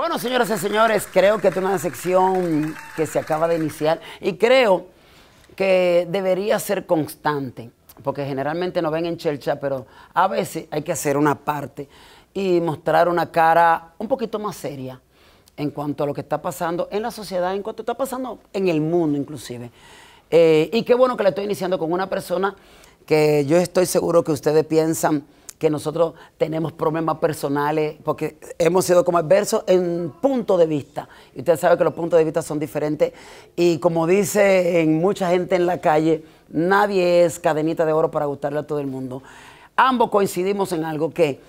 Bueno, señoras y señores, creo que es una sección que se acaba de iniciar y creo que debería ser constante, porque generalmente nos ven en chelcha, pero a veces hay que hacer una parte y mostrar una cara un poquito más seria en cuanto a lo que está pasando en la sociedad, en cuanto está pasando en el mundo inclusive. Y qué bueno que la estoy iniciando con una persona que yo estoy seguro que ustedes piensan que nosotros tenemos problemas personales porque hemos sido como adversos en punto de vista. Y usted sabe que los puntos de vista son diferentes. Y como dice mucha gente en la calle, nadie es cadenita de oro para gustarle a todo el mundo. Ambos coincidimos en algo que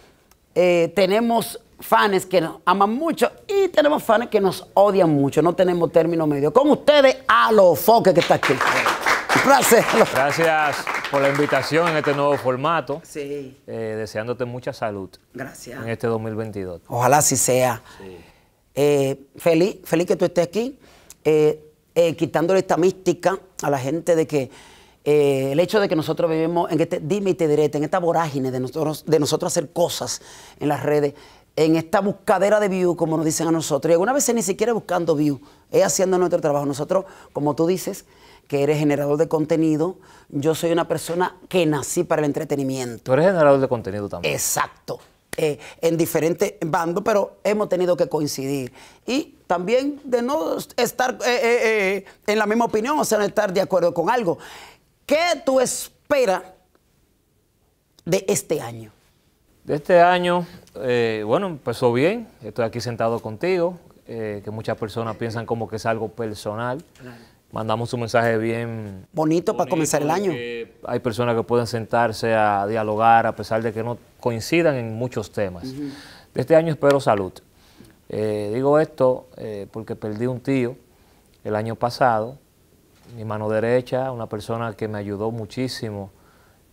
tenemos fans que nos aman mucho y tenemos fans que nos odian mucho. No tenemos término medio. Con ustedes, Alofoke, que está aquí. Gracias. Gracias por la invitación en este nuevo formato. Sí. Deseándote mucha salud. Gracias. En este 2022. Ojalá así sea. Sí. Feliz que tú estés aquí, quitándole esta mística a la gente de que el hecho de que nosotros vivimos en este dime y te diré, en esta vorágine de nosotros hacer cosas en las redes, en esta buscadera de view, como nos dicen a nosotros. Y alguna vez ni siquiera buscando view, es haciendo nuestro trabajo. Nosotros, como tú dices, que eres generador de contenido, yo soy una persona que nací para el entretenimiento. Tú eres generador de contenido también. Exacto. En diferentes bandos, pero hemos tenido que coincidir. Y también de no estar en la misma opinión, o sea, no estar de acuerdo con algo. ¿Qué tú esperas de este año? De este año, bueno, empezó bien. Estoy aquí sentado contigo, que muchas personas piensan como que es algo personal. Claro. Mandamos un mensaje bien bonito para comenzar el año. Hay personas que pueden sentarse a dialogar a pesar de que no coincidan en muchos temas. De este año espero salud. Digo esto porque perdí un tío el año pasado, mi mano derecha, una persona que me ayudó muchísimo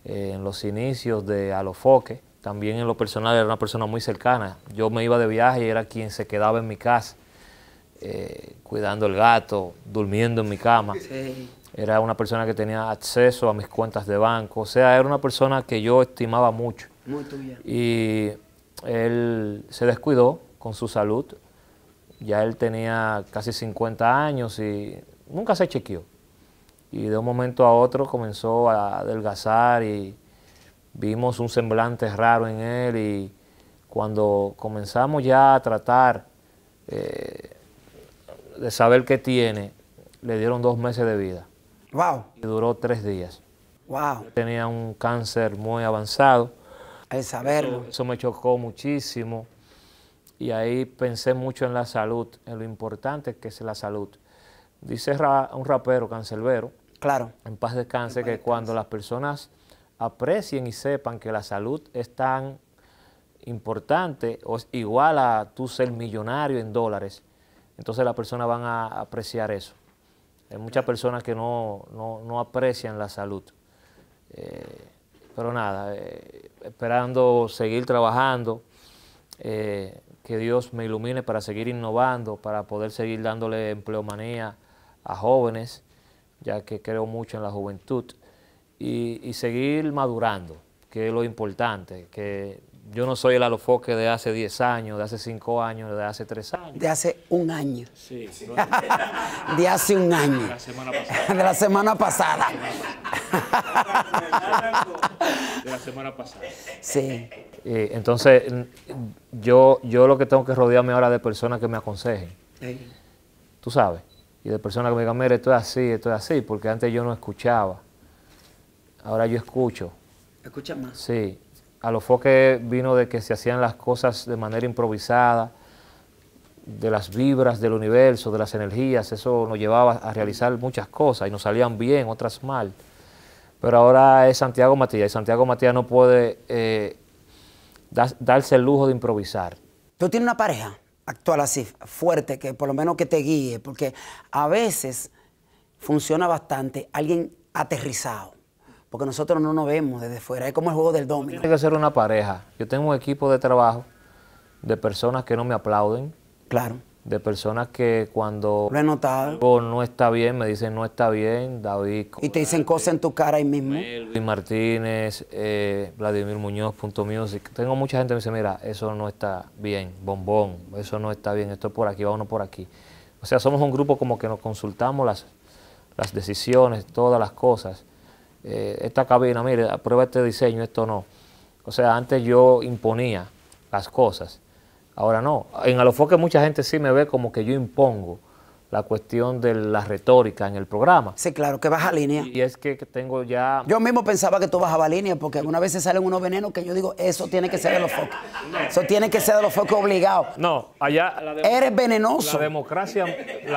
en los inicios de Alofoke. También en lo personal era una persona muy cercana. Yo me iba de viaje y era quien se quedaba en mi casa. Cuidando el gato, durmiendo en mi cama. Sí. Era una persona que tenía acceso a mis cuentas de banco. O sea, era una persona que yo estimaba mucho. Muy tuya. Y él se descuidó con su salud. Ya él tenía casi 50 años y nunca se chequeó. Y de un momento a otro comenzó a adelgazar y vimos un semblante raro en él. Y cuando comenzamos ya a tratar de saber qué tiene, le dieron 2 meses de vida. Wow. Y duró 3 días. Wow. Tenía un cáncer muy avanzado. Al saberlo. Eso me chocó muchísimo. Y ahí pensé mucho en la salud, en lo importante que es la salud. Dice un rapero, Canserbero, claro, en paz descanse, que cuando las personas aprecien y sepan que la salud es tan importante, o es igual a tú ser millonario en dólares, entonces las personas van a apreciar eso. Hay muchas personas que no aprecian la salud. Pero nada, esperando seguir trabajando, que Dios me ilumine para seguir innovando, para poder seguir dándole empleomanía a jóvenes, ya que creo mucho en la juventud, y seguir madurando, que es lo importante, que yo no soy el Alofoke de hace 10 años, de hace 5 años, de hace 3 años. De hace un año. Sí. De hace un año. De la semana pasada. De la semana pasada. De la semana pasada. Sí. Entonces, yo lo que tengo que rodearme ahora de personas que me aconsejen. Tú sabes. Y de personas que me digan, mire, esto es así, porque antes yo no escuchaba. Ahora yo escucho. ¿Escuchas más? Sí. Alofoke vino de que se hacían las cosas de manera improvisada, de las vibras del universo, de las energías. Eso nos llevaba a realizar muchas cosas y nos salían bien, otras mal. Pero ahora es Santiago Matías y Santiago Matías no puede darse el lujo de improvisar. ¿Tú tienes una pareja actual así, fuerte, que por lo menos que te guíe? Porque a veces funciona bastante alguien aterrizado, porque nosotros no nos vemos desde fuera, es como el juego del dominó. Tiene que ser una pareja. Yo tengo un equipo de trabajo de personas que no me aplauden. Claro. de personas que cuando lo he notado. Algo no está bien, me dicen no está bien, David. Y te dicen cosas en tu cara ahí mismo. Luis Martínez, Vladimir Muñoz, Punto Music. Tengo mucha gente que me dice, mira, eso no está bien, bombón, eso no está bien, esto por aquí, vámonos por aquí. O sea, somos un grupo como que nos consultamos las decisiones, todas las cosas. Esta cabina, mire, aprueba este diseño, esto no. O sea, antes yo imponía las cosas. Ahora no. En Alofoke mucha gente sí me ve como que yo impongo la cuestión de la retórica en el programa. Sí, claro, que baja línea. Y es que tengo ya... Yo mismo pensaba que tú bajaba línea, porque algunas veces salen unos venenos que yo digo, eso tiene que ser de Alofoke. No. Eso tiene que ser de Alofoke obligado. No, allá... Eres venenoso. La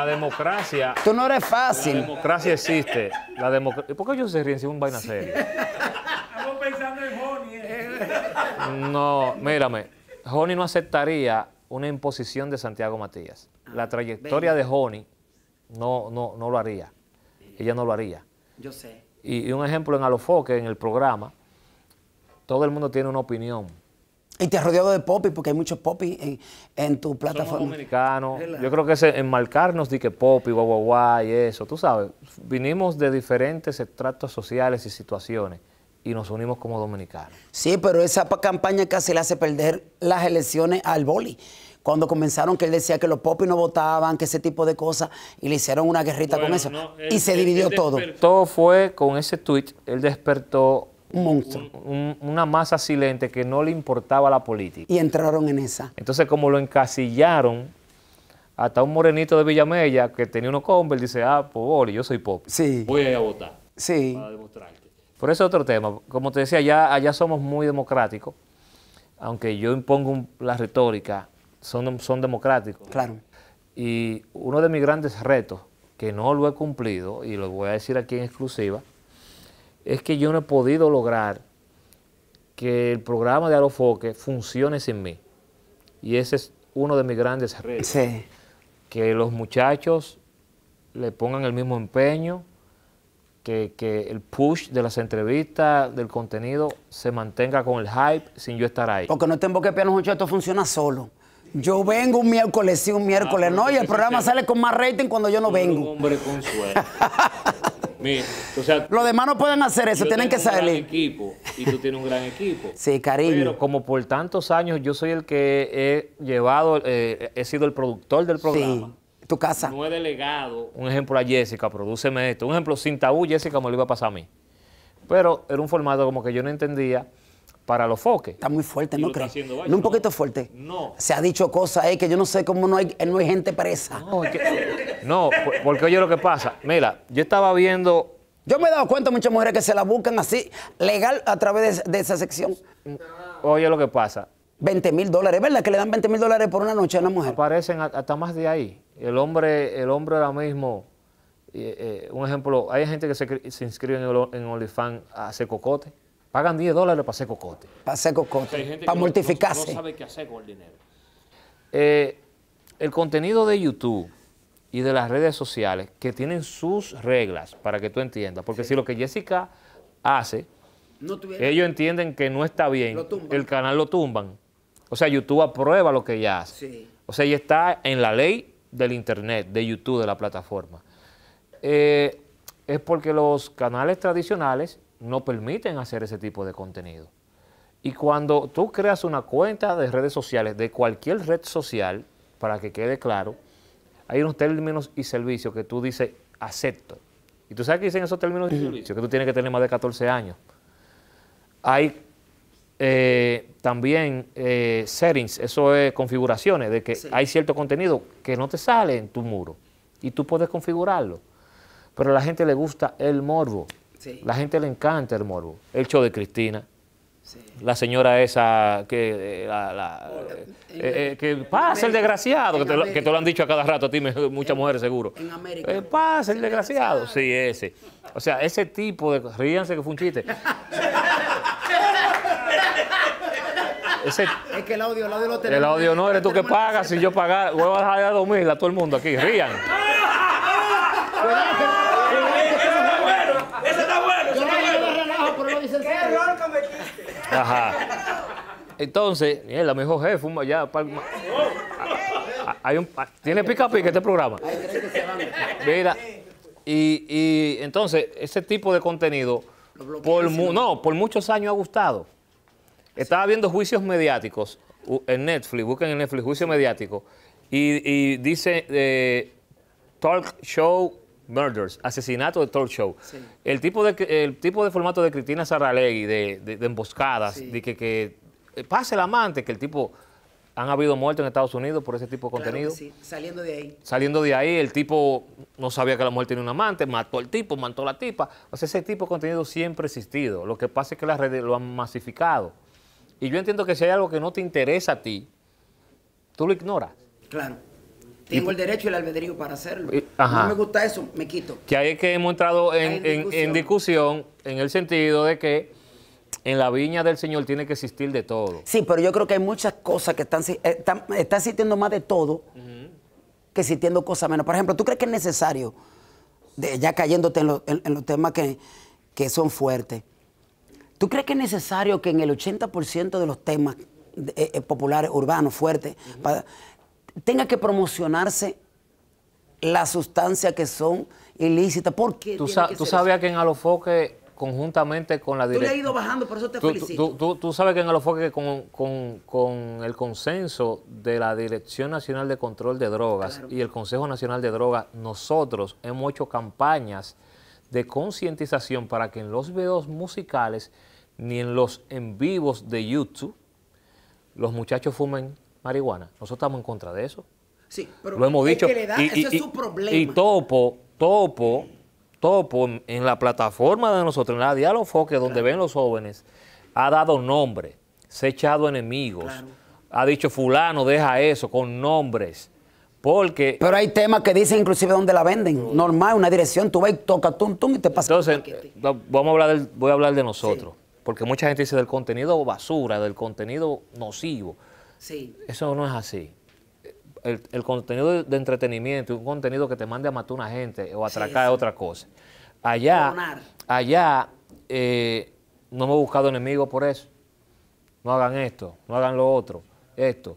democracia... Tú no eres fácil. La democracia existe. La ¿Por qué ellos se ríen si es un vaina serio? Estamos pensando en Johnny. No, mírame. Johnny no aceptaría una imposición de Santiago Matías. La trayectoria de Johnny no lo haría. Ella no lo haría. Yo sé. Y un ejemplo en Alofoke, en el programa, todo el mundo tiene una opinión. Y te has rodeado de popis, porque hay muchos popis en tu plataforma. Somos dominicanos. Yo creo que ese enmarcarnos de que popi, guau, guau, guau, y eso. Tú sabes, vinimos de diferentes estratos sociales y situaciones. Y nos unimos como dominicanos. Sí, pero esa campaña casi le hace perder las elecciones al Boli. Cuando comenzaron que él decía que los popis no votaban, que ese tipo de cosas, y le hicieron una guerrita con eso. No, y se dividió todo. Todo fue con ese tweet, él despertó un monstruo. Una masa silente que no le importaba la política. Y entraron en esa. Entonces, como lo encasillaron, hasta un morenito de Villamella que tenía unos Converse, dice, ah, pues Boli, yo soy pop. Sí. Voy a ir a votar. Sí. Para demostrar. Por eso es otro tema. Como te decía, allá somos muy democráticos. Aunque yo impongo la retórica, son democráticos. Claro. Y uno de mis grandes retos, que no lo he cumplido, y lo voy a decir aquí en exclusiva, es que yo no he podido lograr que el programa de Alofoke funcione sin mí. Y ese es uno de mis grandes retos. Sí. Que los muchachos le pongan el mismo empeño, que el push de las entrevistas, del contenido, se mantenga con el hype sin yo estar ahí. Porque no te emboques, piano, mucho, esto funciona solo. Yo vengo un miércoles, sí, un miércoles, no, y el programa sale con más rating cuando yo no vengo. Un hombre con suerte. Mira, o sea, los demás no pueden hacer eso, tienen que salir. Equipo, y tú tienes un gran equipo. Sí, cariño. Pero como por tantos años yo soy el que he llevado, he sido el productor del programa. Sí. Tu casa. No he delegado. Un ejemplo a Jessica, prodúceme esto. Un ejemplo, sin tabú, Jessica me lo iba a pasar a mí. Pero era un formato como que yo no entendía para Alofoke. Está muy fuerte, ¿no crees? ¿No un poquito fuerte? No. Se ha dicho cosas ahí que yo no sé cómo no hay gente presa. No, porque oye lo que pasa. Mira, yo estaba viendo... Yo me he dado cuenta de muchas mujeres que se la buscan así, legal, a través de esa sección. Oye lo que pasa. 20 mil dólares, ¿verdad? Que le dan 20 mil dólares por una noche a una mujer. Aparecen hasta más de ahí. El hombre ahora mismo, un ejemplo, hay gente que se inscribe en OnlyFans a hacer cocote. Pagan 10 dólares para hacer cocote. Para hacer cocote, para mortificarse. No sabe qué hacer con el dinero. El contenido de YouTube y de las redes sociales, que tienen sus reglas, para que tú entiendas. Porque si lo que Jessica hace, ellos entienden que no está bien, el canal lo tumban. O sea, YouTube aprueba lo que ella hace. Sí. O sea, ella está en la ley del internet, de YouTube, de la plataforma. Es porque los canales tradicionales no permiten hacer ese tipo de contenido. Y cuando tú creas una cuenta de redes sociales, de cualquier red social, para que quede claro, hay unos términos y servicios que tú dices, acepto. Y tú sabes que dicen esos términos y servicios, que tú tienes que tener más de 14 años. Hay... también settings, eso es configuraciones, de que sí. Hay cierto contenido que no te sale en tu muro y tú puedes configurarlo. Pero a la gente le gusta el morbo, sí. La gente le encanta el morbo. El show de Cristina, sí. La señora esa que, que pasa el desgraciado, que te lo han dicho a cada rato a ti, muchas mujeres seguro. En América. Pasa el desgraciado, sí, ese. O sea, ese tipo de... Ríanse que fue un chiste. Es que el audio lo tenemos. El audio no eres tú que pagas, si yo pagar, voy a dejar de dormir a todo el mundo aquí, rían. Ese está bueno, yo le relajo, pero no dicen. Qué error cometiste. Ajá. Entonces, la mejor jefe, ya, Tiene pica pica este programa. Mira, y entonces, ese tipo de contenido, por muchos años ha gustado. Estaba viendo juicios mediáticos en Netflix, busquen en Netflix juicio mediático, y dice talk show murders, asesinato de talk show. Sí. El tipo de formato de Cristina Saralegui, de emboscadas, sí, de que pase el amante, que el tipo... ¿Han habido muertos en Estados Unidos por ese tipo de contenido? Claro que sí, saliendo de ahí. Saliendo de ahí, el tipo no sabía que la mujer tenía un amante, mató al tipo, mató a la tipa. O sea, ese tipo de contenido siempre ha existido. Lo que pasa es que las redes lo han masificado. Y yo entiendo que si hay algo que no te interesa a ti, tú lo ignoras. Claro. Tengo el derecho y el albedrío para hacerlo. Ajá. No me gusta eso, me quito. Que ahí es que hemos entrado en discusión, en el sentido de que en la viña del Señor tiene que existir de todo. Sí, pero yo creo que hay muchas cosas que están existiendo más de todo, uh-huh, que existiendo cosas menos. Por ejemplo, ¿tú crees que es necesario, ya cayéndote en los temas que son fuertes, ¿tú crees que es necesario que en el 80% de los temas populares, urbanos, fuertes, uh-huh, tenga que promocionarse las sustancias que son ilícitas? ¿Por qué? ¿Tú sabías que en Alofoke... conjuntamente con la dirección. Tú le has ido bajando, por eso te felicito. Tú sabes que en Alofoke con el consenso de la Dirección Nacional de Control de Drogas, claro, y el Consejo Nacional de Drogas, nosotros hemos hecho campañas de concientización para que en los videos musicales ni en los en vivos de YouTube los muchachos fumen marihuana. Nosotros estamos en contra de eso. Sí, pero lo hemos dicho. Ese es su problema. Y Topo, en la plataforma de nosotros, en la de Alofoke, donde, claro, ven los jóvenes, ha dado nombre, se ha echado enemigos, claro, ha dicho fulano, deja eso, con nombres, porque... Pero hay temas que dicen inclusive dónde la venden, sí, normal, una dirección, tú vas y tocas, tum, tum, y te pasa. Entonces, voy a hablar de nosotros, sí, porque mucha gente dice del contenido basura, del contenido nocivo. Sí. Eso no es así. El contenido de entretenimiento, un contenido que te mande a matar a una gente o atracar, sí, es otra cosa. Allá no hemos buscado enemigos por eso. No hagan esto, no hagan lo otro, esto.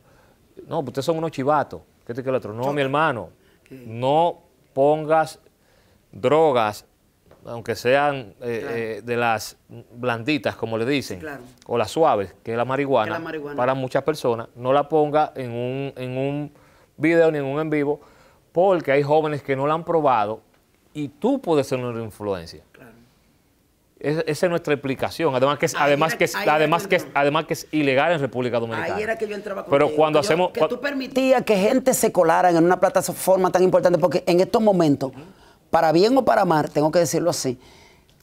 No, ustedes son unos chivatos. ¿Qué te quiere el otro? No, mi hermano, no pongas drogas, aunque sean claro, de las blanditas, como le dicen, claro, o las suaves, que es la marihuana, para muchas personas. No la ponga en un video, ningún en vivo, porque hay jóvenes que no lo han probado y tú puedes ser una influencia. Claro. Esa es nuestra explicación. Además que es ilegal en República Dominicana. Ahí era que yo entraba con que tú permitías que gente se colaran en una plataforma tan importante, porque en estos momentos, uh-huh, para bien o para mal, tengo que decirlo así,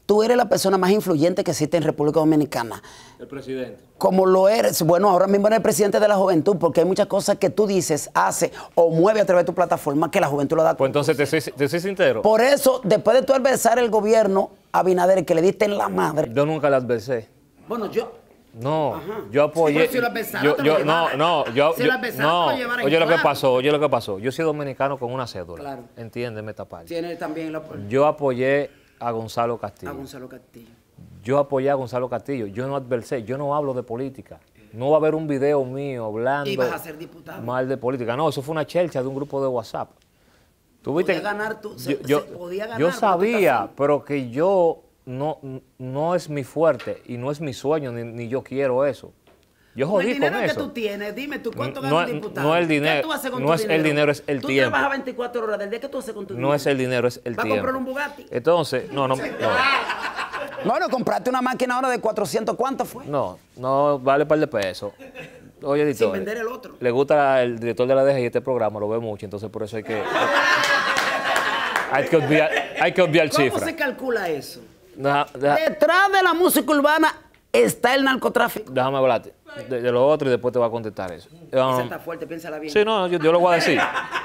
tú eres la persona más influyente que existe en República Dominicana. El presidente. Como lo eres. Bueno, ahora mismo eres el presidente de la juventud, porque hay muchas cosas que tú dices, haces o mueves a través de tu plataforma que la juventud lo da. Pues entonces te soy sincero. Por eso, después de tú adversar el gobierno a Abinader, que le diste en la madre. Yo nunca la adversé. Bueno, yo... No, ajá, yo apoyé... Sí, oye lo que pasó, Yo soy dominicano con una cédula. Claro. Entiéndeme esta parte. Tiene también la... Yo apoyé a Gonzalo Castillo. Yo apoyé a Gonzalo Castillo. Yo no adversé, yo no hablo de política. No va a haber un video mío hablando mal de política. No, eso fue una chelcha de un grupo de WhatsApp. ¿Tuviste? Yo sabía, pero que yo no es mi fuerte y no es mi sueño, ni yo quiero eso. Yo jodí con eso. El dinero que tú tienes, dime tú, ¿cuánto gana un diputado? No es el dinero, es el tiempo. Tú trabajas 24 horas del día, ¿qué tú haces con tu dinero? No es el dinero, es el tiempo. ¿Vas a comprar un Bugatti? Entonces, no. Bueno, compraste una máquina ahora de 400, ¿cuánto fue? No, vale un par de pesos. Oye, editor. Sin vender el otro. Le gusta el director de la DG y este programa, lo ve mucho, entonces por eso hay que... hay que obviar cifras. ¿Cómo se calcula eso? Detrás de la música urbana está el narcotráfico. Déjame hablarte de lo otro y después te voy a contestar eso. Esa está fuerte, piénsala bien. Sí, no, yo lo voy a decir.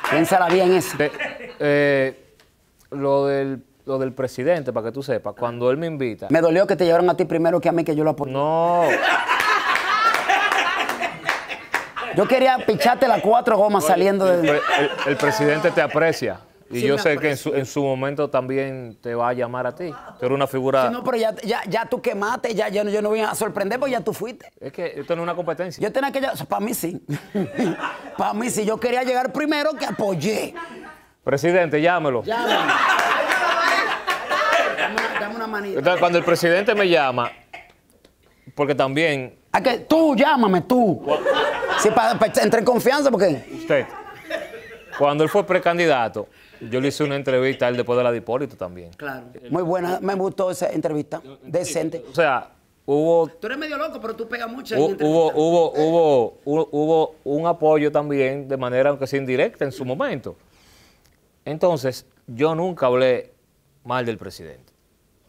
Piénsala bien eso. Lo del presidente, para que tú sepas, cuando él me invita... Me dolió que te llevaron a ti primero que a mí, que yo lo apoyé. No. Yo quería picharte las 4 gomas saliendo de... El presidente te aprecia. Y yo sé que en su momento también te va a llamar a ti. Tú eres una figura... Sí, no, pero ya tú quemaste, yo no voy a sorprender porque ya tú fuiste. Es que esto no es una competencia. Yo tenía que... Para mí sí. Para mí sí. Yo quería llegar primero que apoyé. Presidente, llámelo. Llámelo. Dame una manita. Entonces, cuando el presidente me llama, porque también... ¿A qué? Tú, llámame, tú. Sí, para entrar en confianza, porque... Usted. Cuando él fue precandidato, yo le hice una entrevista a él después de la de Hipólito también. Claro. Muy buena, me gustó esa entrevista. Decente. O sea, hubo... Tú eres medio loco, pero tú pegas mucho en entrevistas. Hubo un apoyo también, de manera aunque sea indirecta, en su momento. Entonces, yo nunca hablé mal del presidente.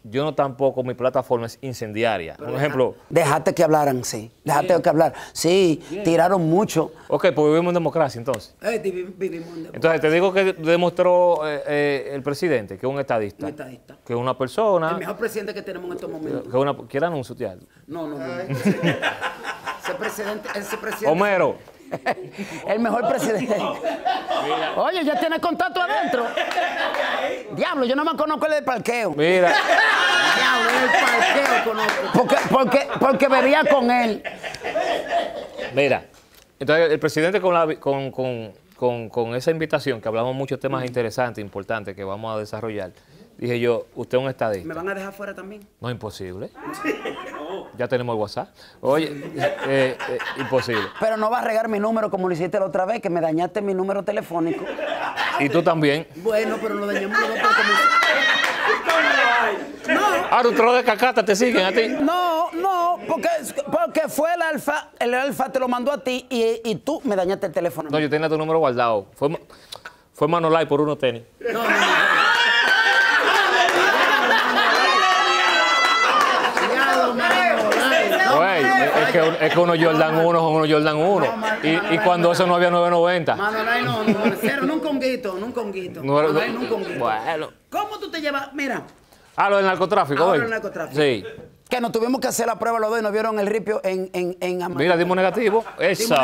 Yo no tampoco, mi plataforma es incendiaria. Por ejemplo... Dejaste que hablaran, sí. Dejaste que hablar. Sí, bien. Tiraron mucho. Ok, pues vivimos en democracia, entonces. Vivimos en democracia. Entonces, te digo que demostró el presidente, que es un estadista. Un estadista. Que es una persona... El mejor presidente que tenemos en estos momentos. Que es una... ¿Quiere anuncio, tía? No. Ese presidente... Homero. El mejor presidente. Oye, ya tiene contacto adentro. Diablo, yo no me conozco el del parqueo. Mira. Diablo, el parqueo conozco. Porque vería con él. Mira, entonces el presidente con esa invitación, que hablamos muchos temas interesantes, importantes, que vamos a desarrollar, dije yo, usted es un estadista. ¿Me van a dejar fuera también? No, imposible. Ya tenemos el WhatsApp. Oye, imposible. Pero no vas a regar mi número como lo hiciste la otra vez, que me dañaste mi número telefónico. Y tú también. Bueno, pero lo dañamos los dos porque... No. Ahora, un trozo de cacata te siguen a ti. No, porque fue el Alfa. El Alfa te lo mandó a ti y tú me dañaste el teléfono. No, yo tenía tu número guardado. Fue Manolay por unos tenis. No. Es que uno Jordan 1 son uno Jordan 1. Y cuando eso no había 990. Manolay no, cero, nunca un guito. Manolay nunca un guito. Bueno. ¿Cómo tú te llevas? Mira. Ah, lo del narcotráfico, güey. Sí. Que nos tuvimos que hacer la prueba los dos y nos vieron el ripio en América. Mira, dimos negativo. Eso.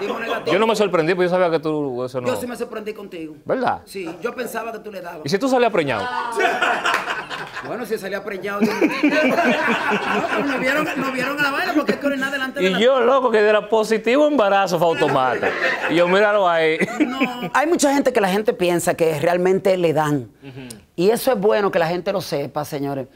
Dimos negativo. Yo no me sorprendí, porque yo sabía que tú eso no. Yo sí me sorprendí contigo. ¿Verdad? Sí, yo pensaba que tú le dabas. ¿Y si tú salías preñado? Bueno, si salía preñado. No, pero nos vieron a la vaina porque es que orinaba delante de la... Y yo, loco, que era positivo embarazo, Fausto Mata. Y yo, míralo ahí. No. Hay mucha gente que la gente piensa que realmente le dan. Y eso es bueno que la gente lo sepa, señores.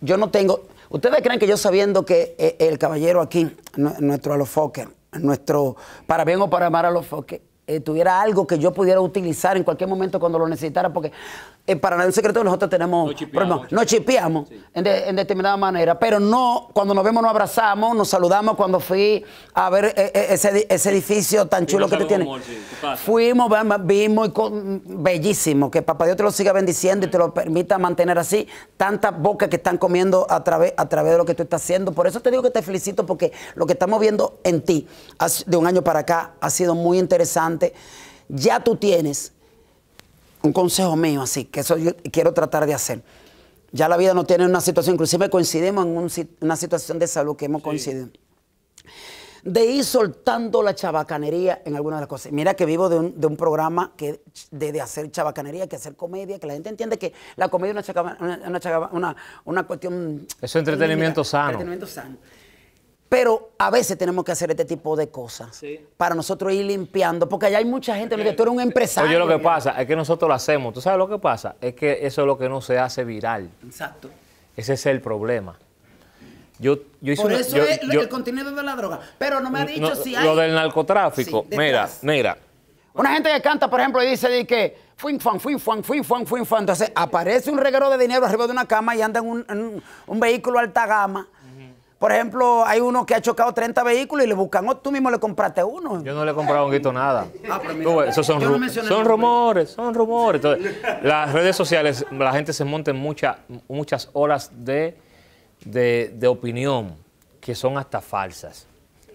Yo no tengo... Ustedes creen que yo sabiendo que el caballero aquí, nuestro Alofoke, nuestro para bien o para mal Alofoke, tuviera algo que yo pudiera utilizar en cualquier momento cuando lo necesitara, porque para nadie es secreto, nosotros tenemos... Nos chipeamos sí. en determinada manera, pero no, cuando nos vemos nos abrazamos, nos saludamos. Cuando fui a ver ese edificio tan chulo que te tiene. Fuimos, vimos, bellísimo, que papá Dios te lo siga bendiciendo y te lo permita mantener así, tantas bocas que están comiendo a través de lo que tú estás haciendo. Por eso te digo que te felicito, porque lo que estamos viendo en ti de un año para acá ha sido muy interesante. Ya tú tienes un consejo mío, así que eso yo quiero tratar de hacer. Ya la vida no tiene una situación, inclusive coincidimos en una situación de salud que hemos coincidido, de ir soltando la chabacanería en algunas de las cosas. Mira que vivo de un programa que de hacer chabacanería, que hacer comedia, que la gente entiende que la comedia es una cuestión... Es entretenimiento sano. Entretenimiento sano. Pero a veces tenemos que hacer este tipo de cosas para nosotros ir limpiando, porque allá hay mucha gente, porque tú eres un empresario. Oye, lo que pasa es que nosotros lo hacemos. ¿Tú sabes lo que pasa? Es que eso es lo que no se hace viral. Exacto. Ese es el problema. Por eso el contenido de la droga. Pero no me ha dicho si hay... Lo del narcotráfico. Sí, mira. Una gente que canta, por ejemplo, y dice de que... Fuin fan. Entonces aparece un reguero de dinero arriba de una cama y anda en un vehículo alta gama. Por ejemplo, hay uno que ha chocado 30 vehículos y le buscan, tú mismo le compraste uno. Yo no le he comprado un guito nada. Esos son rumores, son rumores. Entonces, las redes sociales, la gente se monta en muchas horas de opinión que son hasta falsas.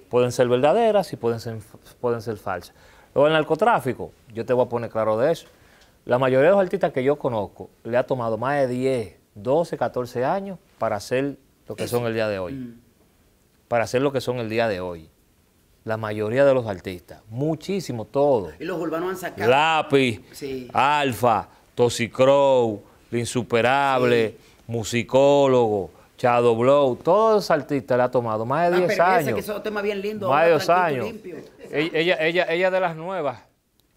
Pueden ser verdaderas y pueden ser falsas. Luego, el narcotráfico, yo te voy a poner claro de eso. La mayoría de los artistas que yo conozco le ha tomado más de 10, 12, 14 años para hacer... lo que son el día de hoy. la mayoría de los artistas. Muchísimo, todo. Y los urbanos han sacado. Lápiz, sí. Alfa, Toxicrow, La Insuperable, sí. Musicólogo, Shadow Blow. Todos los artistas la ha tomado. Más de 10 años. Que son temas bien lindos. Más de 10 años. Ella de las nuevas.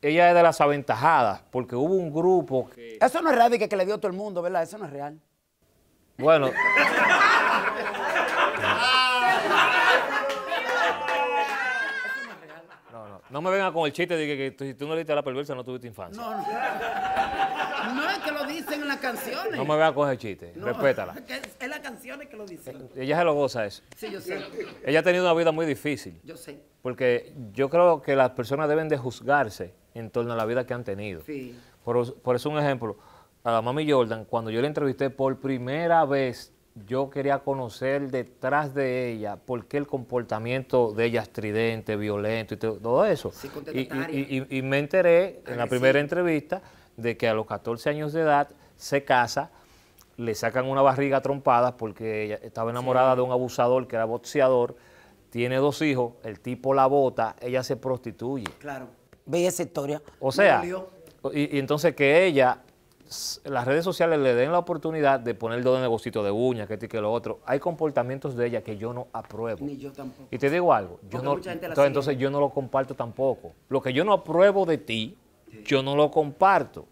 Ella es de las aventajadas. Porque hubo un grupo que... Eso no es real, que le dio a todo el mundo, ¿verdad? Eso no es real. Bueno... No me venga con el chiste de que si tú no leíste La Perversa no tuviste infancia. No, no. No es que lo dicen en las canciones. No me venga con ese chiste. No, respétala. Es las canciones que lo dicen. Ella se lo goza eso. Sí, yo sé. Ella ha tenido una vida muy difícil. Yo sé. Porque yo creo que las personas deben de juzgarse en torno a la vida que han tenido. Sí. Por eso un ejemplo. A la Mami Jordan, cuando yo la entrevisté por primera vez, yo quería conocer detrás de ella por qué el comportamiento de ella estridente, violento y todo eso. Sí, y me enteré en la primera entrevista de que a los 14 años de edad se casa, le sacan una barriga trompada porque ella estaba enamorada de un abusador que era boxeador, tiene 2 hijos, el tipo la bota, ella se prostituye. Claro. Ve esa historia. O sea, y entonces que ella... las redes sociales le den la oportunidad de poner el dedo en el negocito de uñas, que lo otro. Hay comportamientos de ella que yo no apruebo. Ni yo tampoco. Y te digo algo, yo no, entonces yo no lo comparto tampoco. Lo que yo no apruebo de ti, sí, yo no lo comparto.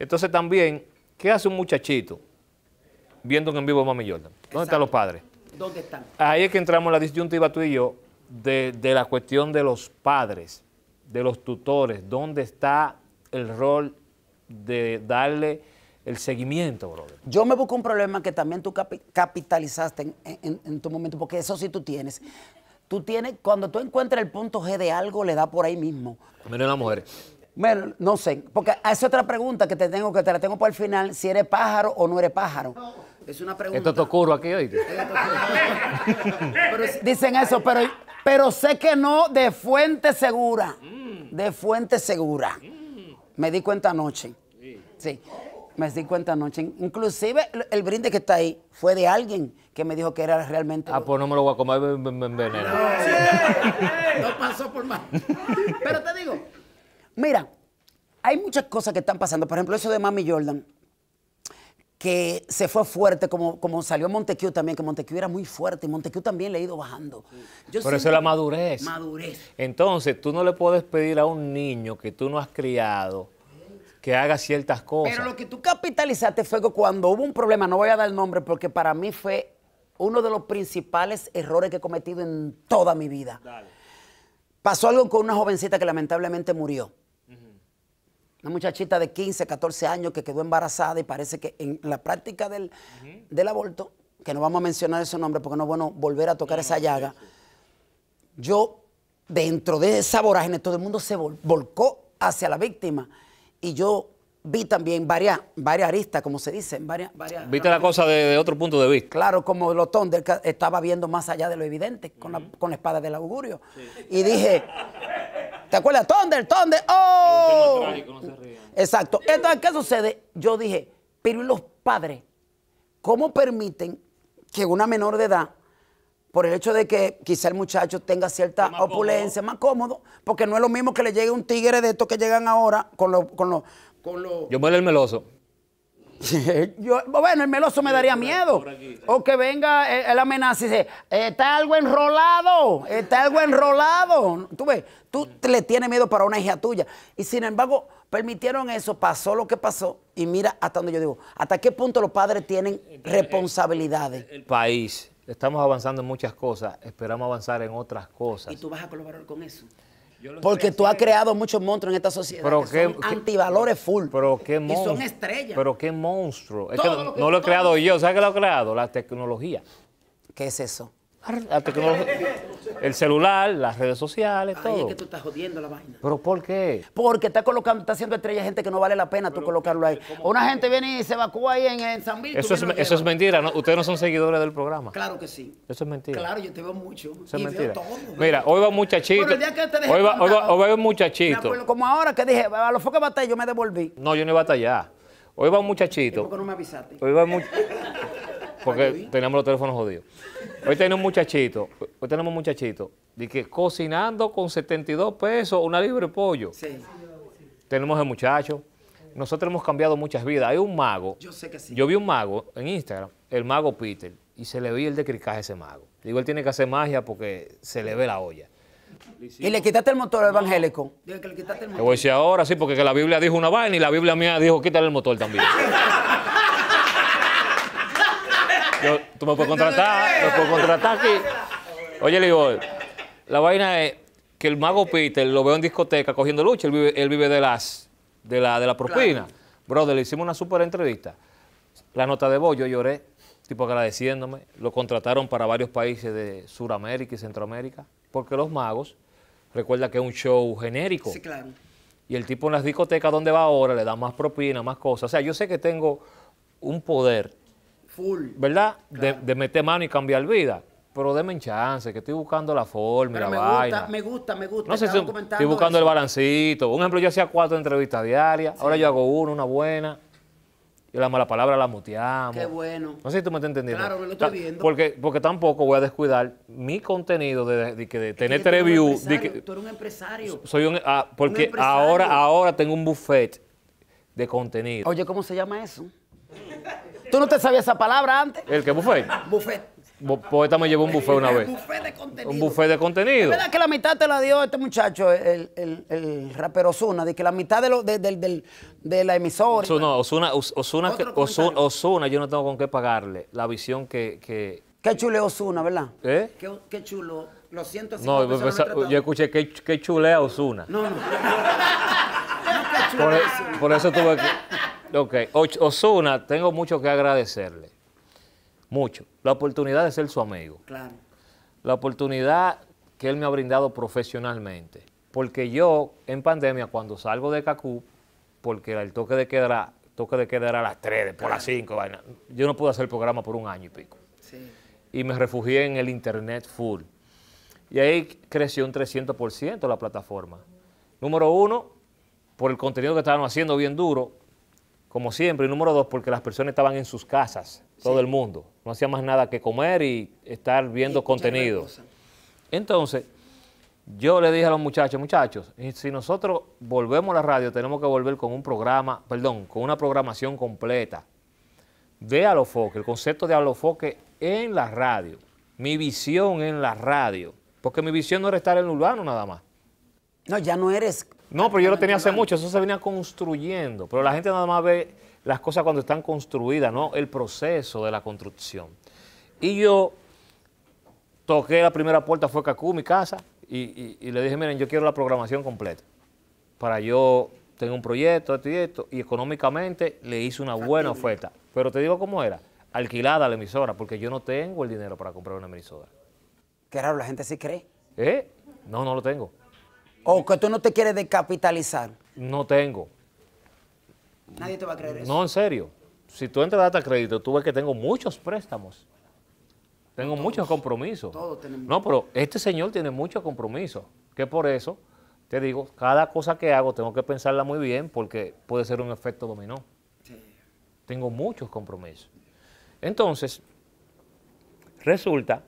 Entonces también, ¿qué hace un muchachito viendo en vivo a Mami Jordan? ¿Dónde están los padres? ¿Dónde están? Ahí es que entramos en la disyuntiva tú y yo de la cuestión de los padres, de los tutores. ¿Dónde está el rol de darle el seguimiento, brother? Yo me busco un problema que también tú capitalizaste en tu momento, porque eso sí tú tienes. Tú tienes, cuando tú encuentras el punto G de algo, le da por ahí mismo. Menos las mujeres. Bueno, no sé, porque es otra pregunta que te tengo, te la tengo para el final, si eres pájaro o no eres pájaro. No, es una pregunta. Esto te ocurre aquí, oíste. Dicen eso, pero sé que no, de fuente segura. De fuente segura. Me di cuenta anoche, sí, me di cuenta anoche. Inclusive el brinde que está ahí fue de alguien que me dijo que era realmente... Ah, pues no me lo voy a comer, veneno. No pasó por mal. Pero te digo, mira, hay muchas cosas que están pasando. Por ejemplo, eso de Mami Jordan, que se fue fuerte, como salió Montequeu también, que Montequeu era muy fuerte, y Montequeu también le ha ido bajando. Yo Pero eso es la madurez. Madurez. Entonces, tú no le puedes pedir a un niño que tú no has criado que haga ciertas cosas. Pero lo que tú capitalizaste fue que cuando hubo un problema, no voy a dar el nombre, porque para mí fue uno de los principales errores que he cometido en toda mi vida. Dale. Pasó algo con una jovencita que lamentablemente murió. Una muchachita de 15, 14 años que quedó embarazada y parece que en la práctica del aborto, que no vamos a mencionar ese nombre porque no es bueno volver a tocar esa llaga, yo dentro de esa vorágine todo el mundo se volcó hacia la víctima y yo vi también varias aristas, como se dice. Viste la cosa de otro punto de vista. Claro, como el otón estaba viendo más allá de lo evidente con la espada del augurio. Sí. Y dije... ¿Te acuerdas? Thunder, ¡oh! Trágico, no se ríe. Exacto. Entonces, ¿qué sucede? Yo dije, pero ¿y los padres? ¿Cómo permiten que una menor de edad, por el hecho de que quizá el muchacho tenga cierta opulencia, más cómodo, porque no es lo mismo que le llegue un tigre de estos que llegan ahora con los... Yo me el meloso. Bueno, el meloso me daría miedo. O que venga la amenaza y dice, está algo enrolado, está algo enrolado. Tú ves, tú le tienes miedo para una hija tuya. Y sin embargo, permitieron eso, pasó lo que pasó. Y mira hasta donde yo digo, ¿hasta qué punto los padres tienen responsabilidades? El país, estamos avanzando en muchas cosas, esperamos avanzar en otras cosas. ¿Y tú vas a colaborar con eso? Porque tú has creado muchos monstruos en esta sociedad. Pero que son antivalores full. Pero qué monstruo. Y son estrellas. Pero qué monstruo. Es que no lo he creado yo. ¿Sabes qué lo he creado? La tecnología. ¿Qué es eso? La tecnología. El celular, las redes sociales, todo. Ay, es que tú estás jodiendo la vaina. ¿Pero por qué? Porque está colocando, está haciendo estrellas gente que no vale la pena tú colocarlo ahí. Una gente viene y se evacúa ahí en San Miguel. Eso es mentira. ¿No? Ustedes no son seguidores del programa. Claro que sí. Eso es mentira. Claro, yo te veo mucho. Eso es mentira. Todo. Mira, hoy va un muchachito. Pero el día que te dejé hoy va un muchachito. Mira, como ahora que dije, a los focos batallé, yo me devolví. No, yo no iba a batallar. Hoy va un muchachito. ¿Por qué no me avisaste? Hoy va un muchachito. Porque teníamos los teléfonos jodidos. Hoy tenemos un muchachito de que cocinando con 72 pesos una libra de pollo. Sí. Tenemos el muchacho. Nosotros hemos cambiado muchas vidas. Hay un mago. Yo sé que sí. Yo vi un mago en Instagram, el mago Peter, y se le veía el de cricaje a ese mago. Digo, él tiene que hacer magia porque se le ve la olla. ¿Y le quitaste el motor evangélico? Dile que le quitaste el motor. Te voy a decir ahora, sí, porque que la Biblia dijo una vaina y la Biblia mía dijo, quítale el motor también. Tú me puedes contratar, aquí. Oye, le digo, la vaina es que el mago Peter lo veo en discoteca cogiendo lucha, él vive de la propina. Claro. Brother, le hicimos una súper entrevista. La nota de voz, yo lloré, tipo agradeciéndome. Lo contrataron para varios países de Sudamérica y Centroamérica, porque los magos, recuerda que es un show genérico. Sí, claro. Y el tipo en las discotecas donde va ahora le da más propina, más cosas. O sea, yo sé que tengo un poder full, ¿verdad? Claro. De meter mano y cambiar vida. Pero denme chance, que estoy buscando la forma, la vaina. Me gusta. No sé si estoy buscando eso, el balancito. Un ejemplo, yo hacía 4 entrevistas diarias. Sí. Ahora yo hago una buena. Y la mala palabra la muteamos. Qué bueno. No sé si tú me estás entendiendo. Claro, me lo estoy viendo. Porque tampoco voy a descuidar mi contenido de tener review. Tú eres un empresario. Soy un... porque un empresario. Ahora tengo un buffet de contenido. Oye, ¿cómo se llama eso? ¿Tú no te sabías esa palabra antes? ¿El qué buffet? Buffet. Poeta me llevó un buffet una vez. Un buffet de contenido. Un buffet de contenido. Es verdad que la mitad te la dio este muchacho, el rapero Ozuna, de que la mitad de la emisora. Ozuna, yo no tengo con qué pagarle la visión que... Qué chulo Ozuna, ¿verdad? ¿Eh? Qué chulo. Lo siento. No, yo escuché qué chulea Ozuna. No. Por eso tuve que... Ok, Ozuna, tengo mucho que agradecerle. Mucho. La oportunidad de ser su amigo. Claro. La oportunidad que él me ha brindado profesionalmente. Porque yo, en pandemia, cuando salgo de Cacú, porque el toque de queda era a las 3, después a las 5, vaina, yo no pude hacer el programa por un año y pico. Sí. Y me refugié en el internet full. Y ahí creció un 300% la plataforma. Número 1, por el contenido que estaban haciendo bien duro, como siempre. Y número 2, porque las personas estaban en sus casas. Todo sí. El mundo. No hacía más nada que comer y estar viendo contenido. Entonces, yo le dije a los muchachos, si nosotros volvemos a la radio, tenemos que volver con un programa, perdón, con una programación completa de Alofoke, el concepto de Alofoke en la radio, mi visión en la radio, porque mi visión no era estar en el urbano nada más. No, ya no eres... No, pero yo lo tenía hace mucho, eso se venía construyendo, pero la gente nada más ve las cosas cuando están construidas, ¿no? El proceso de la construcción. Y yo toqué la primera puerta, fue Cacú, mi casa, y le dije, miren, yo quiero la programación completa. Para yo tener un proyecto, esto y esto, y económicamente le hice una buena oferta. Pero te digo cómo era, alquilada la emisora, porque yo no tengo el dinero para comprar una emisora. Qué raro, la gente sí cree. ¿Eh? No, no lo tengo. O que tú no te quieres descapitalizar. No tengo. Nadie te va a creer eso. No, en serio. Si tú entras a Data Crédito, tú ves que tengo muchos préstamos. Tengo muchos compromisos. Todos tenemos. No, pero este señor tiene muchos compromisos. Que por eso, te digo, cada cosa que hago tengo que pensarla muy bien porque puede ser un efecto dominó. Sí. Tengo muchos compromisos. Entonces, resulta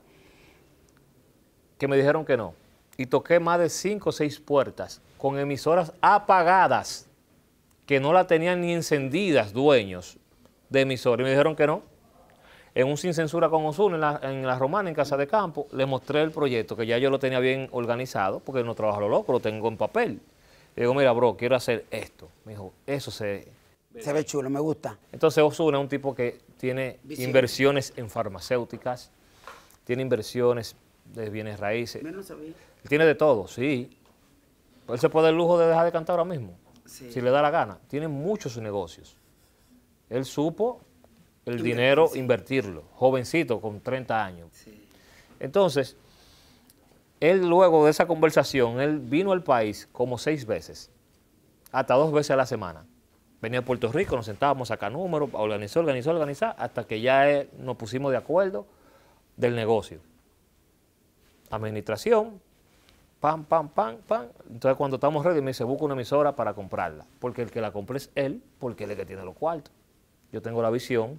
que me dijeron que no. Y toqué más de 5 o 6 puertas con emisoras apagadas que no la tenían ni encendidas dueños de emisoras. Y me dijeron que no. En un Sin Censura con Ozuna, en la Romana, en Casa de Campo, les mostré el proyecto, que ya yo lo tenía bien organizado, porque no trabajo a lo loco, lo tengo en papel. Le digo, mira, bro, quiero hacer esto. Me dijo, eso se ve chulo, me gusta. Entonces Ozuna es un tipo que tiene inversiones en farmacéuticas, tiene inversiones de bienes raíces. Menos sabía. Él tiene de todo, sí. Él se puede dar el lujo de dejar de cantar ahora mismo, sí, si le da la gana. Tiene muchos negocios. Él supo el dinero invertirlo, jovencito, con 30 años. Sí. Entonces, él luego de esa conversación, él vino al país como 6 veces, hasta 2 veces a la semana. Venía a Puerto Rico, nos sentábamos a sacar números, organizar, hasta que ya nos pusimos de acuerdo del negocio. Administración, pam. Entonces, cuando estamos ready, me dice, busca una emisora para comprarla. Porque el que la compre es él, porque él es el que tiene los cuartos. Yo tengo la visión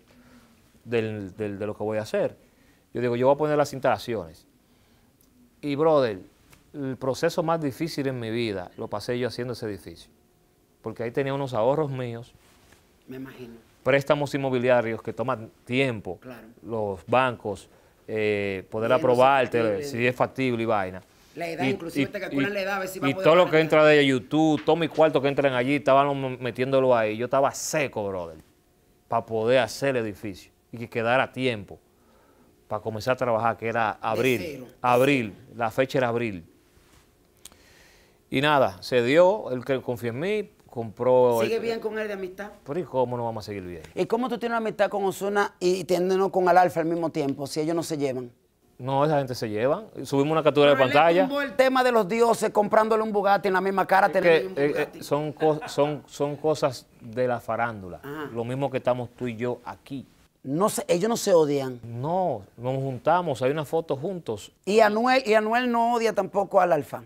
de lo que voy a hacer. Yo digo, yo voy a poner las instalaciones. Y, brother, el proceso más difícil en mi vida lo pasé yo haciendo ese edificio. Porque ahí tenía unos ahorros míos. Me imagino. Préstamos inmobiliarios que toman tiempo. Claro. Los bancos, poder aprobarte si es factible y vaina. La edad, inclusive te calculan la edad a ver si va a poder. Y todo lo que entra de YouTube, todo mi cuarto que entran allí, estaban metiéndolo ahí. Yo estaba seco, brother, para poder hacer el edificio y que quedara tiempo para comenzar a trabajar, que era abril. Abril, la fecha era abril. Y nada, se dio, el que confió en mí, compró... ¿Sigue bien con él de amistad? Pero ¿y cómo no vamos a seguir bien? ¿Y cómo tú tienes una amistad con Ozuna y teniendo con El Alfa al mismo tiempo, si ellos no se llevan? No, esa gente se llevan. Subimos una captura de pantalla. ¿Cómo el tema de los dioses comprándole un Bugatti en la misma cara? Son cosas de la farándula. Ajá. Lo mismo que estamos tú y yo aquí. No se, ellos no se odian. No, nos juntamos, hay una foto juntos. Y Anuel no odia tampoco al Alfa.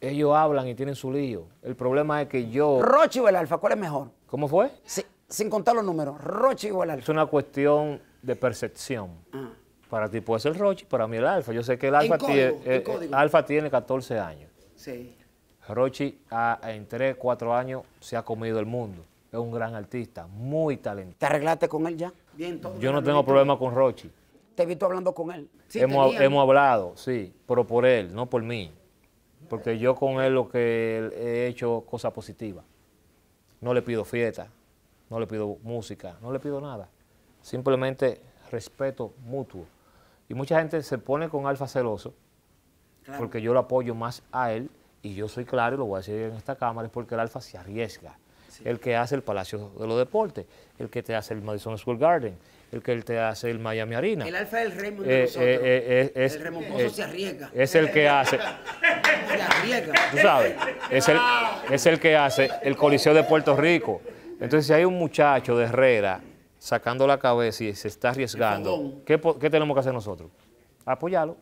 Ellos hablan y tienen su lío. El problema es que yo... ¿Rochy o El Alfa? ¿Cuál es mejor? ¿Cómo fue? Sí, sin contar los números. ¿Rochy o El Alfa? Es una cuestión de percepción. Ajá. Para ti puede ser Rochy, para mí El Alfa. Yo sé que El Alfa tiene 14 años. Sí. Rochy en 3, 4 años se ha comido el mundo. Es un gran artista, muy talentoso. ¿Te arreglaste con él ya? Bien, todo. Yo no tengo problema con Rochy. Te he visto hablando con él. Sí, hemos hablado, sí, pero por él, no por mí. Porque yo con él lo que he hecho cosas positivas. No le pido fiesta, no le pido música, no le pido nada. Simplemente respeto mutuo. Y mucha gente se pone con Alfa celoso, claro, porque yo lo apoyo más a él, y yo soy claro, y lo voy a decir en esta cámara, es porque el Alfa se arriesga. Sí. El que hace el Palacio de los Deportes, el que te hace el Madison Square Garden, el que te hace el Miami Arena. El Alfa es el Raymond de nosotros. El Remoncoso se arriesga. Es el que hace... Se arriesga. Tú sabes, es el que hace el Coliseo de Puerto Rico. Entonces, si hay un muchacho de Herrera sacando la cabeza y se está arriesgando, ¿qué tenemos que hacer nosotros? Apoyarlo.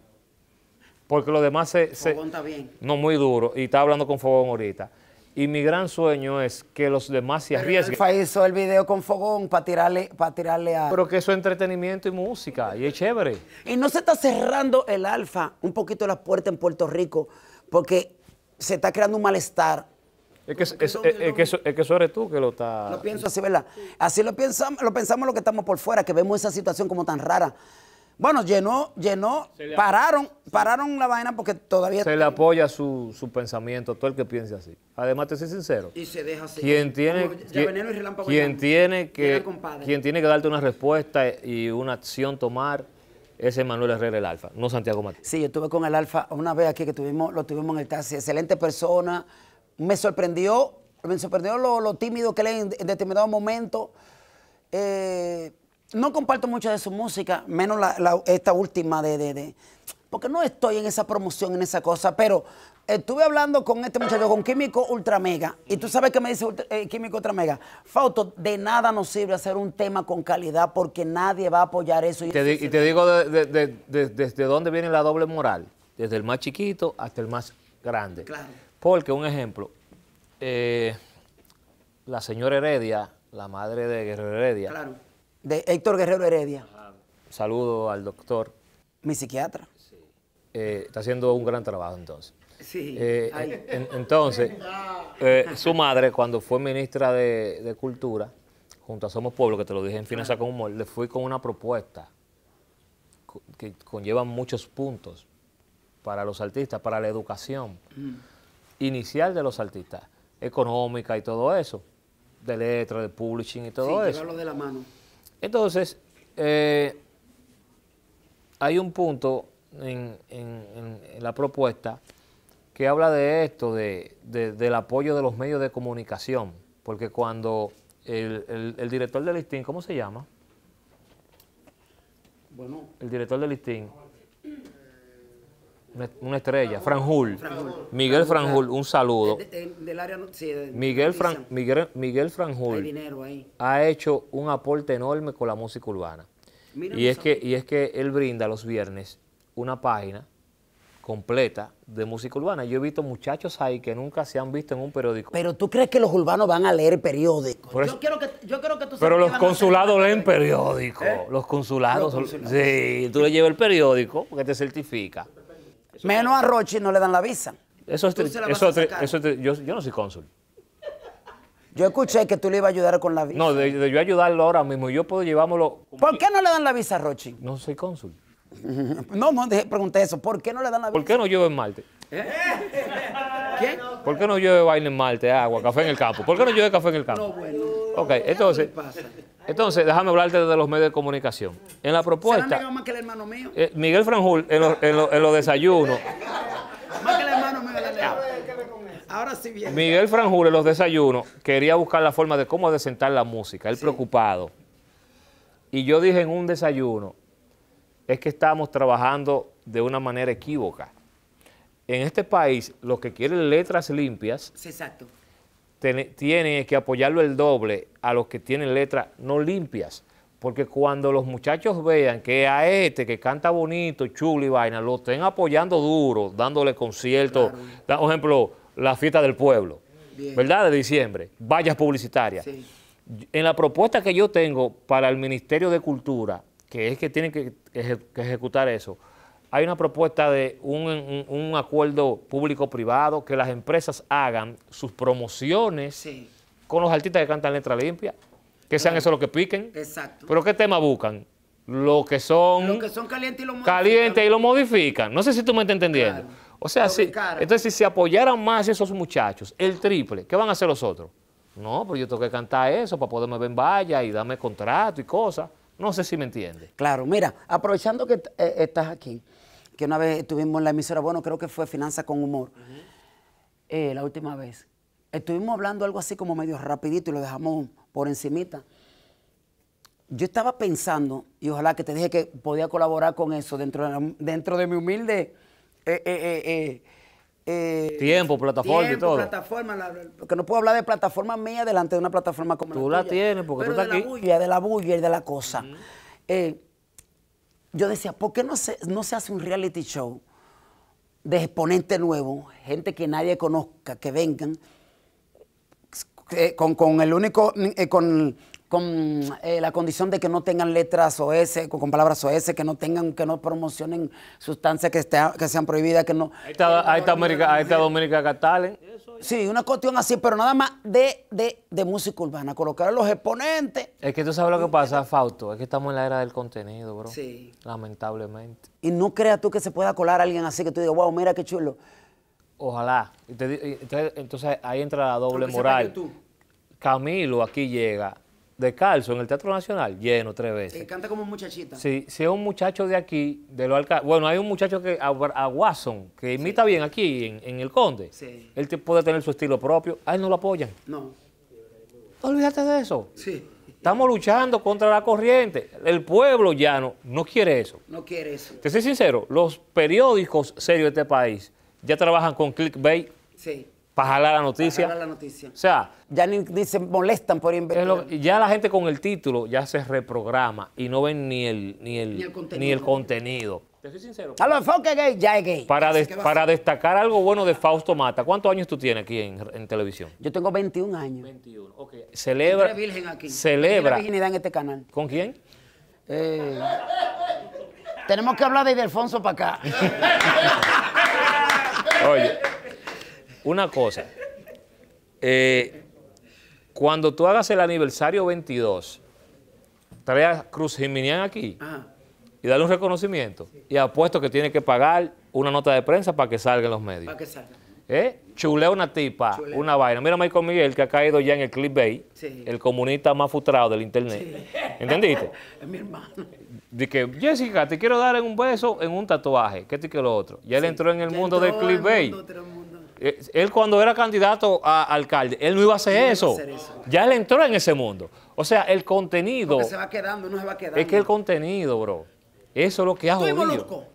Porque lo demás Fogón está bien. No, muy duro. Y está hablando con Fogón ahorita. Y mi gran sueño es que los demás se arriesguen. Pero Alfa hizo el video con Fogón para tirarle a... Pero que eso es entretenimiento y música. Y es chévere. Y no se está cerrando el Alfa un poquito las puertas en Puerto Rico porque se está creando un malestar. Es que eso eres tú que lo estás... Lo pienso así, ¿verdad? Así lo pensamos los que estamos por fuera, que vemos esa situación como tan rara. Bueno, pararon la vaina porque todavía... Se le apoya su pensamiento, todo el que piense así. Además, te soy sincero. Y se deja así. Quien tiene que darte una respuesta y una acción tomar es Emanuel Herrera, el Alfa, no Santiago Matías. Sí, yo estuve con el Alfa una vez aquí que lo tuvimos en el taxi. Excelente persona. Me sorprendió lo tímido que él es en determinado momento. No comparto mucha de su música, menos esta última porque no estoy en esa promoción, en esa cosa, pero estuve hablando con este muchacho, con Químico Ultra Mega, y tú sabes que me dice Químico Ultra Mega, Fausto, de nada nos sirve hacer un tema con calidad porque nadie va a apoyar eso. Y te digo desde dónde viene la doble moral, desde el más chiquito hasta el más grande. Claro. Porque, un ejemplo, la señora Heredia, la madre de Guerrero Heredia. Claro, de Héctor Guerrero Heredia. Ajá. Saludo al doctor. Mi psiquiatra. Sí. Está haciendo un gran trabajo, entonces. Sí. Entonces, su madre, cuando fue ministra de Cultura, junto a Somos Pueblo, que te lo dije en Finanza con Humor, le fui con una propuesta que conlleva muchos puntos para los artistas, para la educación. Inicial de los artistas, económica y todo eso, de letra, de publishing y todo eso. Sí, llevarlo de la mano. Entonces, hay un punto en la propuesta que habla de esto, del apoyo de los medios de comunicación, porque cuando el director de Listín, ¿cómo se llama? Bueno. El director de Listín. Una estrella, Franjul. Miguel Franjul, un saludo. Miguel Franjul ha hecho un aporte enorme con la música urbana. Y es que él brinda los viernes una página completa de música urbana. Yo he visto muchachos ahí que nunca se han visto en un periódico. Pero tú crees que los urbanos van a leer periódicos. Yo creo que tú sabes. Pero los consulados leen periódicos. Los consulados. Sí, tú le llevas el periódico porque te certifica. Menos a Rochy no le dan la visa. Yo no soy cónsul. Yo escuché que tú le ibas a ayudar con la visa. No, de yo ayudarlo ahora mismo, yo puedo llevármelo... ¿Por qué no le dan la visa a Rochy? No soy cónsul. No, pregunté eso. ¿Por qué no le dan la visa? ¿Por qué no llueve en Marte? ¿Qué? ¿Por qué no llueve baile en Marte, agua, café en el campo? ¿Por qué no llueve café en el campo? No, bueno. Ok, entonces déjame hablarte de los medios de comunicación. En la propuesta... ¿Será negro más que el hermano mío? Miguel Franjul, en los desayunos... Más que el hermano mío, ahora sí viene. Miguel Franjul en los desayunos quería buscar la forma de cómo adecentar la música, él preocupado. Y yo dije en un desayuno, es que estamos trabajando de una manera equívoca. En este país, los que quieren letras limpias, exacto, tienen que apoyarlo el doble a los que tienen letras no limpias. Porque cuando los muchachos vean que a este que canta bonito, chulo y vaina, lo estén apoyando duro, dándole conciertos, claro. Por ejemplo, la fiesta del pueblo, bien, ¿verdad? De diciembre, vallas publicitarias. Sí. En la propuesta que yo tengo para el Ministerio de Cultura, que es que tienen que ejecutar eso, hay una propuesta de un acuerdo público-privado que las empresas hagan sus promociones, sí, con los artistas que cantan letra limpia, que sean, claro, eso los que piquen. Exacto. ¿Pero qué tema buscan? Los que son calientes y lo modifican. No sé si tú me estás entendiendo. Claro. O sea, entonces si se apoyaran más esos muchachos, el triple, ¿qué van a hacer los otros? No, pero yo tengo que cantar eso para poderme ver en valla y darme contrato y cosas. No sé si me entiendes. Claro, mira, aprovechando que estás aquí, que una vez estuvimos en la emisora, bueno, creo que fue Finanza con Humor, la última vez. Estuvimos hablando algo así como medio rapidito y lo dejamos por encimita. Yo estaba pensando, y ojalá que te dije que podía colaborar con eso dentro de mi humilde... tiempo, plataforma y todo. Porque no puedo hablar de plataforma mía delante de una plataforma como tú la tienes, porque tú estás aquí. De la bulla y de la cosa. Yo decía, ¿por qué no se hace un reality show de exponente nuevo, gente que nadie conozca, que vengan, con la condición de que no tengan letras OS, con palabras OS, que no promocionen sustancias que sean prohibidas, que no... Ahí está Dominica Catale. Sí, una cuestión así, pero nada más de música urbana, colocar a los exponentes. Es que tú sabes lo que pasa, Fausto, es que estamos en la era del contenido, bro. Sí. Lamentablemente. Y no creas tú que se pueda colar a alguien así, que tú digas, wow, mira qué chulo. Ojalá. Entonces ahí entra la doble moral. Camilo aquí llega descalzo en el Teatro Nacional, lleno 3 veces. Canta como un muchachita. Sí, si es un muchacho de aquí, de los alcaldes. Bueno, hay un muchacho que a Watson, que imita bien aquí en El Conde. Sí. Él puede tener su estilo propio. A él no lo apoyan. No. Olvídate de eso. Sí. Estamos luchando contra la corriente. El pueblo llano no quiere eso. No quiere eso. Te soy sincero, los periódicos serios de este país ya trabajan con clickbait. Sí. Para jalar la noticia. Para jalar la noticia. O sea... Ya ni se molestan por inventar. Ya la gente con el título ya se reprograma y no ven ni el contenido. Te soy sincero. Alofoke gay, ya es gay. Para destacar algo bueno de Fausto Mata, ¿cuántos años tú tienes aquí en televisión? Yo tengo 21 años. 21, ok. Celebra... virgen aquí. Celebra... la virginidad en este canal. ¿Con quién? Tenemos que hablar de Ildefonso para acá. Oye... Una cosa, cuando tú hagas el aniversario 22, trae a Cruz Jiminián aquí, ajá, y dale un reconocimiento. Sí. Y apuesto que tiene que pagar una nota de prensa para que salga en los medios. Para que salga. Chulea una tipa, chulea una vaina. Mira a Michael Miguel, que ha caído ya en el clickbait, sí, el comunista más frustrado del internet. Sí. ¿Entendiste? Es mi hermano. De que, Jessica, te quiero dar un beso en un tatuaje. ¿Qué te quiero lo otro? Ya él entró en el mundo del clickbait. Él cuando era candidato a alcalde, él no iba a hacer eso. Ya él entró en ese mundo. O sea, el contenido... Porque se va quedando, no se va quedando. Es que el contenido, bro, eso es lo que ha jodido.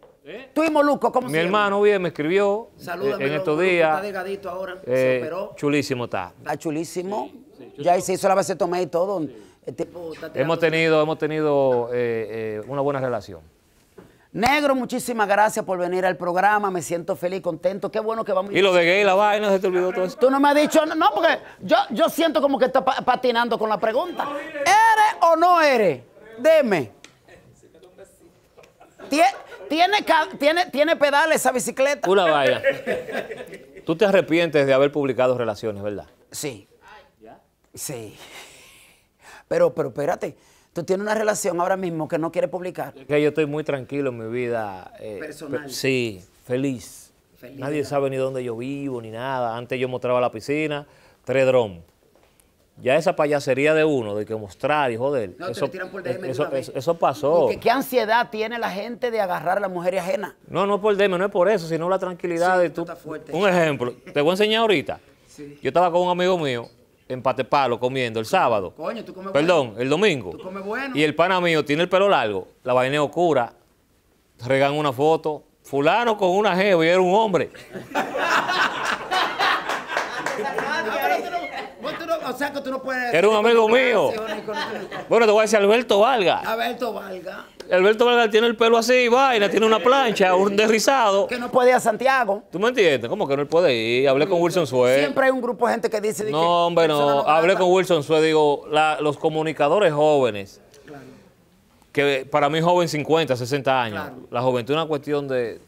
Tú y Molusco, ¿cómo se llama? Mi hermano bien me escribió en estos días. Está delgadito ahora, se operó. Chulísimo está. ¿Está chulísimo? Sí, sí, ya se hizo la vasectomía y todo. Sí. Hemos tenido una buena relación. Negro, muchísimas gracias por venir al programa. Me siento feliz, contento. Qué bueno que vamos. Y lo de gay, la vaina, se te olvidó todo eso. Tú no me has dicho, no, porque yo siento como que está patinando con la pregunta. ¿Eres o no eres? Deme. Tiene pedales esa bicicleta. Una vaina. Tú te arrepientes de haber publicado relaciones, ¿verdad? Sí. Sí. Pero espérate, tú tienes una relación ahora mismo que no quieres publicar. Es que yo estoy muy tranquilo en mi vida. Personal. Sí, feliz. Felicidad. Nadie sabe ni dónde yo vivo, ni nada. Antes yo mostraba la piscina, 3 drones. Ya esa payasería de uno, de que mostrar y joder. No, eso, te lo tiran por DM. Eso pasó. Porque qué ansiedad tiene la gente de agarrar a la mujer ajena. No, no por DM, no es por eso, sino la tranquilidad de tú. Un ejemplo, te voy a enseñar ahorita. Sí. Yo estaba con un amigo mío en Patepalo comiendo el sábado. Coño, tú comes bueno. El domingo. Tú comes bueno. Y el pana mío tiene el pelo largo, la vaina es oscura, regan una foto. Fulano con una jeva y era un hombre. O sea que tú no puedes... Era un amigo mío. Bueno, te voy a decir Alberto Valga. Alberto Valga. Alberto Valga tiene el pelo así, vaina, tiene una plancha, un desrizado. Que no puede ir a Santiago. ¿Tú me entiendes? ¿Cómo que no puede ir? Hablé con Wilson Suez. Siempre hay un grupo de gente que dice... No, hombre, no. Hablé con Wilson Suez, digo, los comunicadores jóvenes, que para mí joven 50, 60 años, la juventud es una cuestión de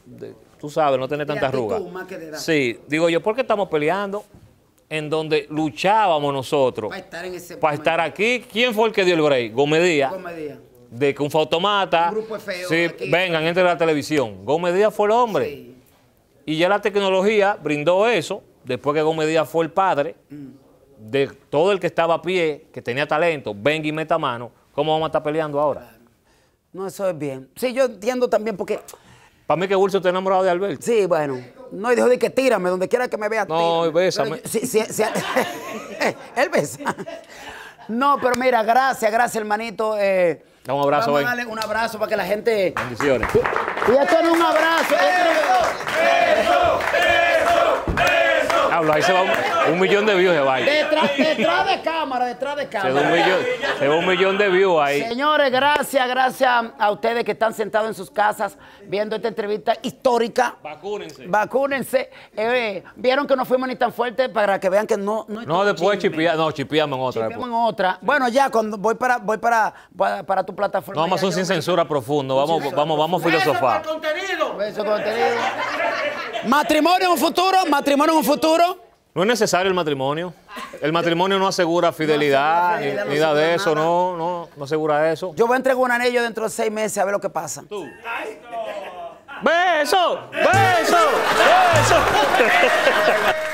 tú sabes, no tener tantas arrugas. Sí, digo yo, ¿por qué estamos peleando? En donde luchábamos nosotros para estar, en ese para estar aquí. ¿Quién fue el que dio el break? Gómez Diaz. De que un Fausto Mata. Un grupo feo. Sí, aquí, vengan, entre la televisión. Gómez Diaz fue el hombre. Sí. Y ya la tecnología brindó eso, después que Gómez Diaz fue el padre de todo el que estaba a pie, que tenía talento, venga y meta mano. ¿Cómo vamos a estar peleando ahora? Claro. No, eso es bien. Sí, yo entiendo también porque... Para mí que Wilson está enamorado de Alberto. Sí, bueno. No, y dijo de que tírame, donde quiera que me vea. No, tírame. Bésame. Pero, sí, él besa. No, pero mira, gracias, hermanito. Da un abrazo. Vamos a darle un abrazo para que la gente... Bendiciones. Y esto es un abrazo. ¡Eso! Hablo, ahí se va un millón de views de baile. Detrás de cámara. Se va un millón de views ahí. Señores, gracias a ustedes que están sentados en sus casas viendo esta entrevista histórica. Vacúnense. Vieron que no fuimos ni tan fuertes para que vean que no después chipiamos en otra. Bueno, ya, cuando voy para tu plataforma. No, vamos a un sin censura profundo. Vamos a filosofar. Beso contenido. Matrimonio en un futuro. No es necesario el matrimonio. El matrimonio no asegura fidelidad, ni nada de eso, no asegura eso. Yo voy a entregar un anillo dentro de 6 meses a ver lo que pasa. Tú. ¡Beso! ¡Beso! ¡Beso!